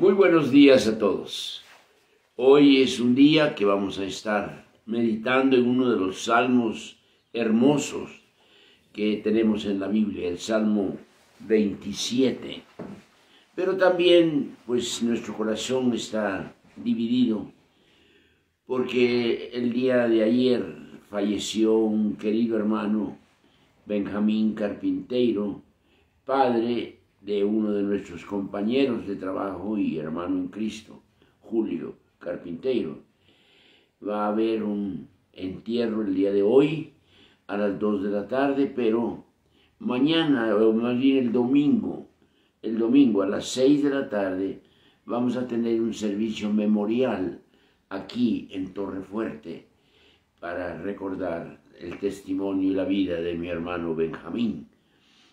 Muy buenos días a todos. Hoy es un día que vamos a estar meditando en uno de los salmos hermosos que tenemos en la Biblia, el Salmo 27. Pero también, pues, nuestro corazón está dividido, porque el día de ayer falleció un querido hermano, Benjamín Carpintero, padre de uno de nuestros compañeros de trabajo y hermano en Cristo, Julio Carpintero. Va a haber un entierro el día de hoy a las 2 de la tarde, pero mañana, o más bien el domingo a las 6 de la tarde, vamos a tener un servicio memorial aquí en Torre Fuerte para recordar el testimonio y la vida de mi hermano Benjamín.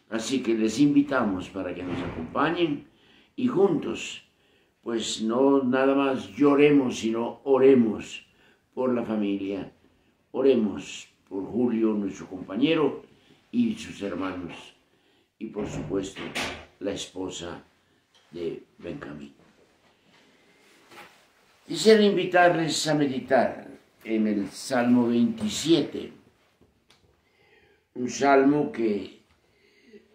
Así que les invitamos para que nos acompañen y juntos, pues, no nada más lloremos, sino oremos por la familia, oremos por Julio, nuestro compañero, y sus hermanos, y por supuesto la esposa de Benjamín. Quisiera invitarles a meditar en el Salmo 27, un salmo que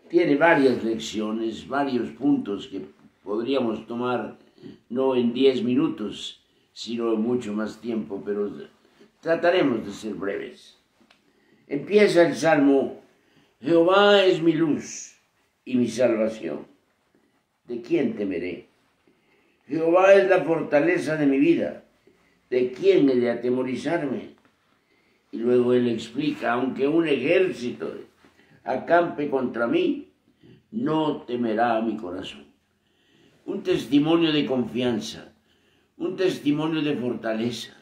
tiene varias lecciones, varios puntos que podríamos tomar no en 10 minutos, sino en mucho más tiempo, pero trataremos de ser breves. Empieza el salmo: Jehová es mi luz y mi salvación, ¿de quién temeré? Jehová es la fortaleza de mi vida, ¿de quién he de atemorizarme? Y luego él explica: aunque un ejército acampe contra mí, no temerá mi corazón. Un testimonio de confianza, un testimonio de fortaleza,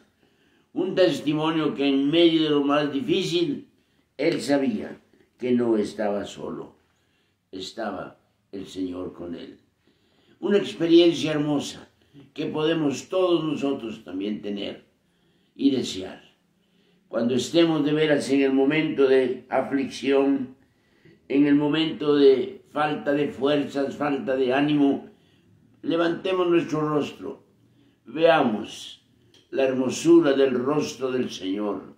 un testimonio que en medio de lo más difícil, él sabía que no estaba solo, estaba el Señor con él. Una experiencia hermosa que podemos todos nosotros también tener y desear. Cuando estemos de veras en el momento de aflicción, en el momento de falta de fuerzas, falta de ánimo, levantemos nuestro rostro, veamos la hermosura del rostro del Señor,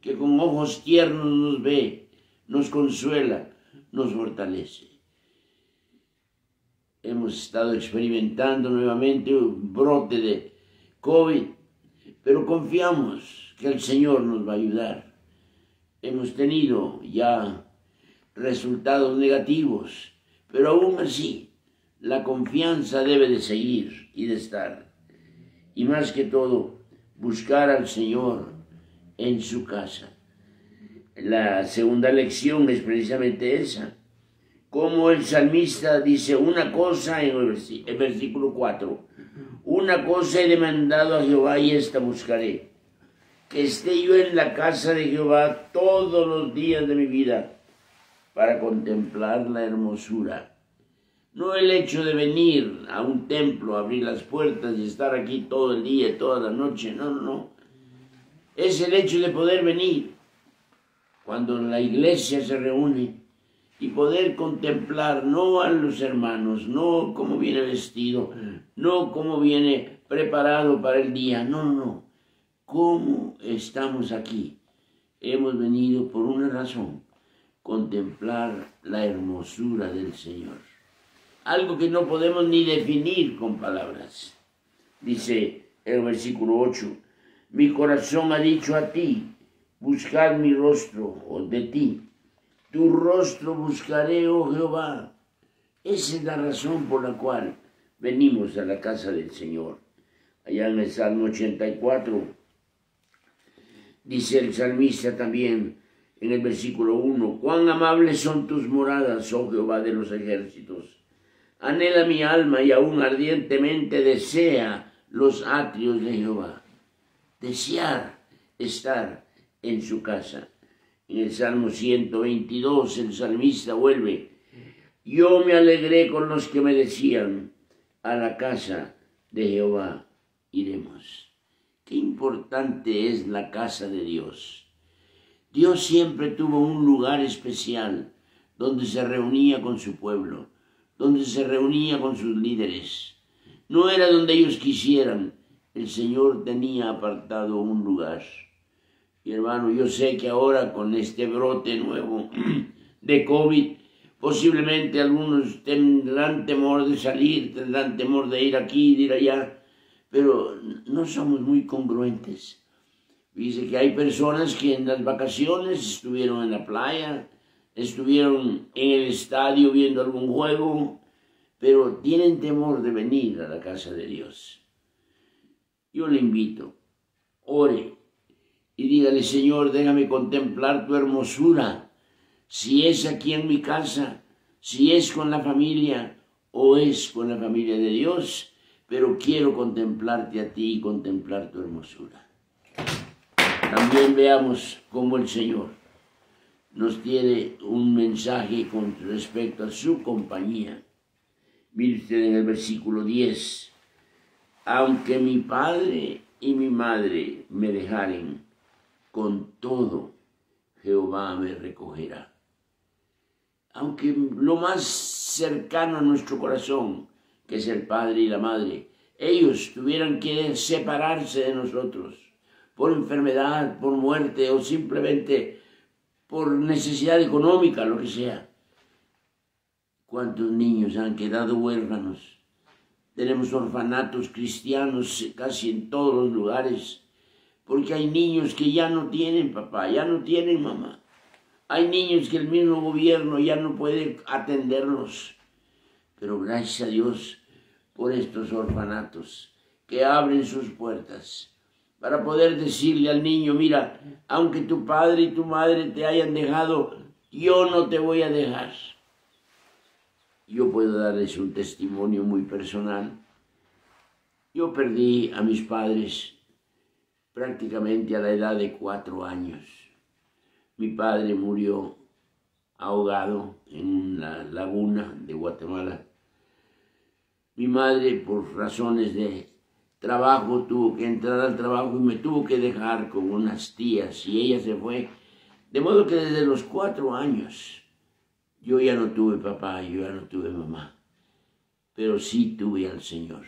que con ojos tiernos nos ve, nos consuela, nos fortalece. Hemos estado experimentando nuevamente un brote de COVID, pero confiamos que el Señor nos va a ayudar. Hemos tenido ya resultados negativos, pero aún así la confianza debe de seguir y de estar. Y más que todo, buscar al Señor en su casa. La segunda lección es precisamente esa. Como el salmista dice una cosa en el versículo 4. Una cosa he demandado a Jehová y esta buscaré: que esté yo en la casa de Jehová todos los días de mi vida para contemplar la hermosura. No el hecho de venir a un templo, abrir las puertas y estar aquí todo el día y toda la noche. No, no, no. Es el hecho de poder venir cuando la iglesia se reúne y poder contemplar no a los hermanos, no cómo viene vestido, no cómo viene preparado para el día, no, no, no, cómo estamos aquí. Hemos venido por una razón: contemplar la hermosura del Señor. Algo que no podemos ni definir con palabras. Dice el versículo 8, mi corazón ha dicho a ti, buscad mi rostro, o de ti, tu rostro buscaré, oh Jehová. Esa es la razón por la cual venimos a la casa del Señor. Allá en el Salmo 84, dice el salmista también en el versículo 1, cuán amables son tus moradas, oh Jehová de los ejércitos. Anhela mi alma y aún ardientemente desea los atrios de Jehová. Desear estar en su casa. En el Salmo 122 el salmista vuelve: yo me alegré con los que me decían, a la casa de Jehová iremos. Qué importante es la casa de Dios. Dios siempre tuvo un lugar especial donde se reunía con su pueblo, donde se reunía con sus líderes, No era donde ellos quisieran. El Señor tenía apartado un lugar. Y hermano, yo sé que ahora con este brote nuevo de COVID, posiblemente algunos tendrán temor de salir, tendrán temor de ir aquí, de ir allá, pero no somos muy congruentes. Dice que hay personas que en las vacaciones estuvieron en la playa, estuvieron en el estadio viendo algún juego, pero tienen temor de venir a la casa de Dios. Yo le invito, ore y dígale: Señor, déjame contemplar tu hermosura, si es aquí en mi casa, si es con la familia o es con la familia de Dios, pero quiero contemplarte a ti y contemplar tu hermosura. También veamos cómo el Señor nos tiene un mensaje con respecto a su compañía. Mire usted en el versículo 10. Aunque mi padre y mi madre me dejaren, con todo Jehová me recogerá. Aunque lo más cercano a nuestro corazón, que es el padre y la madre, ellos tuvieran que separarse de nosotros por enfermedad, por muerte o simplemente por necesidad económica, lo que sea. ¿Cuántos niños han quedado huérfanos? Tenemos orfanatos cristianos casi en todos los lugares, porque hay niños que ya no tienen papá, ya no tienen mamá. Hay niños que el mismo gobierno ya no puede atenderlos. Pero gracias a Dios por estos orfanatos que abren sus puertas para poder decirle al niño: mira, aunque tu padre y tu madre te hayan dejado, yo no te voy a dejar. Yo puedo darles un testimonio muy personal. Yo perdí a mis padres prácticamente a la edad de 4 años. Mi padre murió ahogado en una laguna de Guatemala. Mi madre, por razones de trabajo, tuvo que entrar al trabajo y me tuvo que dejar con unas tías, y ella se fue. De modo que desde los 4 años yo ya no tuve papá, yo ya no tuve mamá, pero sí tuve al Señor.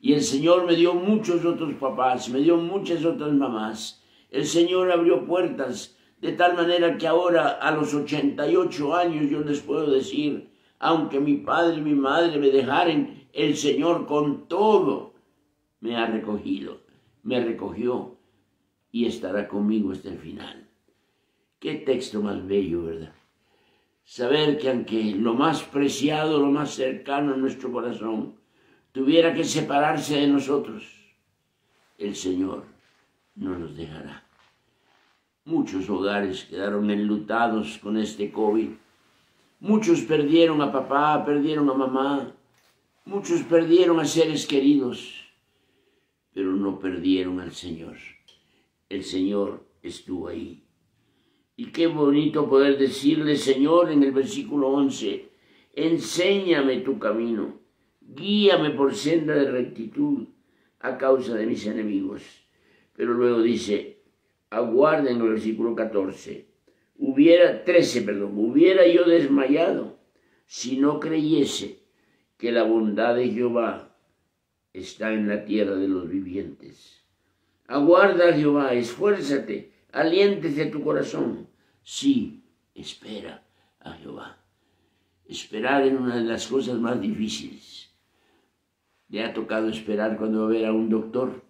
Y el Señor me dio muchos otros papás, me dio muchas otras mamás. El Señor abrió puertas, de tal manera que ahora, a los 88 años, yo les puedo decir: aunque mi padre y mi madre me dejaren, el Señor con todo me ha recogido, me recogió y estará conmigo hasta el final. Qué texto más bello, ¿verdad? Saber que aunque lo más preciado, lo más cercano a nuestro corazón, tuviera que separarse de nosotros, el Señor no nos dejará. Muchos hogares quedaron enlutados con este COVID. Muchos perdieron a papá, perdieron a mamá. Muchos perdieron a seres queridos, pero no perdieron al Señor. El Señor estuvo ahí. Y qué bonito poder decirle: Señor, en el versículo 11, enséñame tu camino, guíame por senda de rectitud a causa de mis enemigos. Pero luego dice: aguarden el versículo 14, hubiera yo desmayado si no creyese que la bondad de Jehová está en la tierra de los vivientes. Aguarda, Jehová, esfuérzate, aliéntese tu corazón. Sí, espera a Jehová. Esperar es una de las cosas más difíciles. Le ha tocado esperar cuando va a ver a un doctor,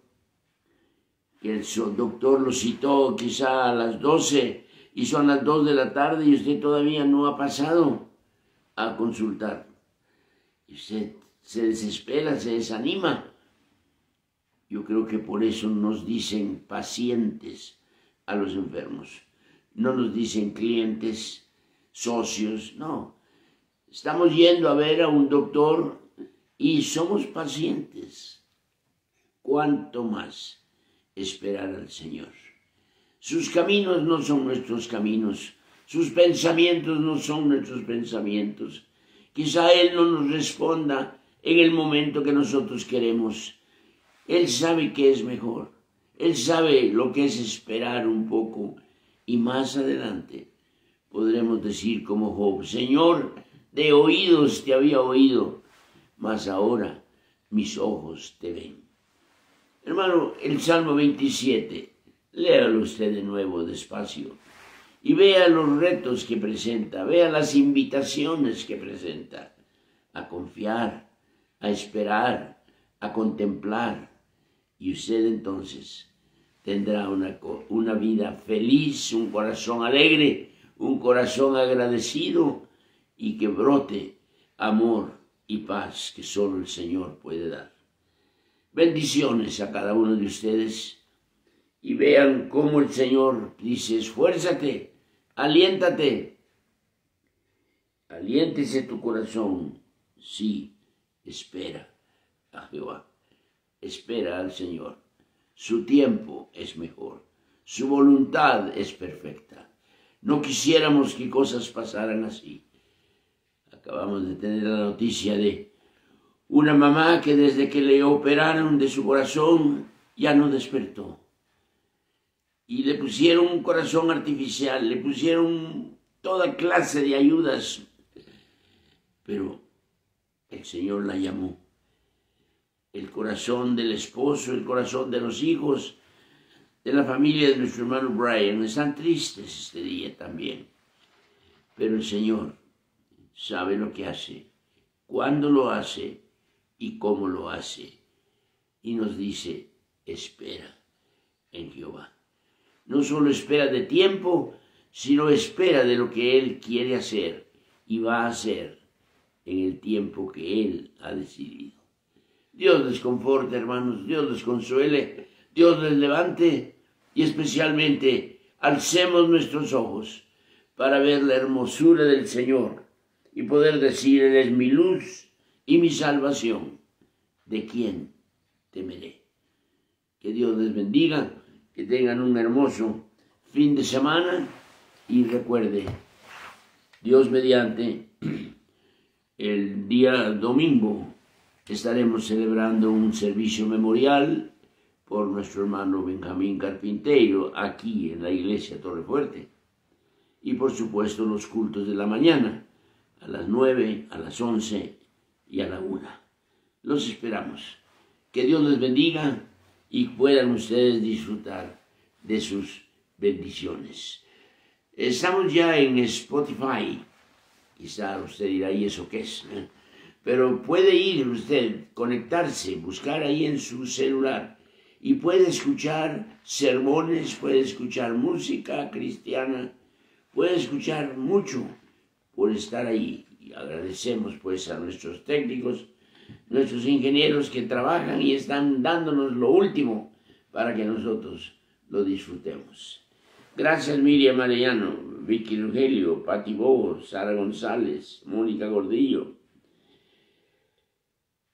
que el doctor lo citó quizá a las 12 y son las 2 de la tarde y usted todavía no ha pasado a consultar. Y usted se desespera, se desanima. Yo creo que por eso nos dicen pacientes a los enfermos. No nos dicen clientes, socios, no. Estamos yendo a ver a un doctor y somos pacientes. ¿Cuánto más esperar al Señor? Sus caminos no son nuestros caminos, sus pensamientos no son nuestros pensamientos. Quizá Él no nos responda en el momento que nosotros queremos. Él sabe que es mejor, Él sabe lo que es esperar un poco, y más adelante podremos decir como Job: Señor, de oídos te había oído, mas ahora mis ojos te ven. Hermano, el Salmo 27, léalo usted de nuevo despacio y vea los retos que presenta, vea las invitaciones que presenta a confiar, a esperar, a contemplar, y usted entonces tendrá una vida feliz, un corazón alegre, un corazón agradecido y que brote amor y paz que solo el Señor puede dar. Bendiciones a cada uno de ustedes y vean cómo el Señor dice: esfuérzate, aliéntate, aliéntese tu corazón, sí, espera a Jehová, espera al Señor, su tiempo es mejor, su voluntad es perfecta. No quisiéramos que cosas pasaran así. Acabamos de tener la noticia de una mamá que desde que le operaron de su corazón ya no despertó. Y le pusieron un corazón artificial, le pusieron toda clase de ayudas. Pero el Señor la llamó. El corazón del esposo, el corazón de los hijos, de la familia de nuestro hermano Brian, están tristes este día también. Pero el Señor sabe lo que hace, cuándo lo hace y cómo lo hace. Y nos dice: espera en Jehová. No solo espera de tiempo, sino espera de lo que Él quiere hacer y va a hacer en el tiempo que Él ha decidido. Dios les conforte, hermanos, Dios les consuele, Dios les levante y especialmente alcemos nuestros ojos para ver la hermosura del Señor y poder decir: Él es mi luz y mi salvación, ¿de quién temeré? Que Dios les bendiga, que tengan un hermoso fin de semana y recuerde, Dios mediante, el día domingo estaremos celebrando un servicio memorial por nuestro hermano Benjamín Carpintero aquí en la iglesia Torre Fuerte y por supuesto los cultos de la mañana, a las 9, a las 11 y a la 1. Los esperamos. Que Dios les bendiga y puedan ustedes disfrutar de sus bendiciones. Estamos ya en Spotify. Quizá usted dirá: ¿y eso qué es? Pero puede ir usted, conectarse, buscar ahí en su celular y puede escuchar sermones, puede escuchar música cristiana, puede escuchar mucho por estar ahí, y agradecemos pues a nuestros técnicos, nuestros ingenieros que trabajan y están dándonos lo último para que nosotros lo disfrutemos. Gracias Miriam Arellano, Vicky Rugelio, Patti Bogos, Sara González, Mónica Gordillo,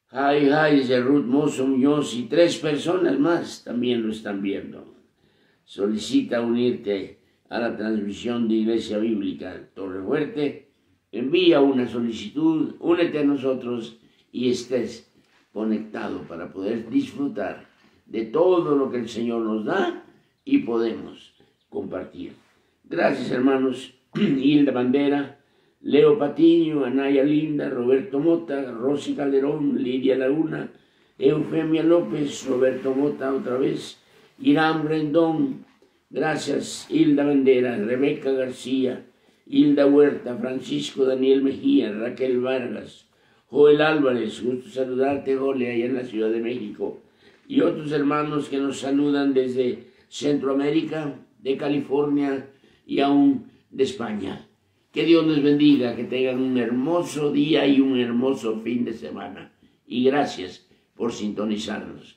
Jai Jai, Gerut Moss, Muñoz y 3 personas más también lo están viendo. Solicita unirte a la transmisión de Iglesia Bíblica Torre Fuerte. Envía una solicitud, únete a nosotros y estés conectado para poder disfrutar de todo lo que el Señor nos da y podemos compartir. Gracias hermanos, Hilda Bandera, Leo Patiño, Anaya Linda, Roberto Mota, Rosy Calderón, Lidia Laguna, Eufemia López, Roberto Mota otra vez, Irán Rendón, gracias Hilda Bandera, Rebeca García, Hilda Huerta, Francisco Daniel Mejía, Raquel Vargas, Joel Álvarez, gusto saludarte Goli, allá en la Ciudad de México, y otros hermanos que nos saludan desde Centroamérica, de California y aún de España. Que Dios les bendiga, que tengan un hermoso día y un hermoso fin de semana. Y gracias por sintonizarnos.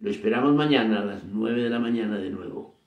Lo esperamos mañana a las 9 de la mañana de nuevo.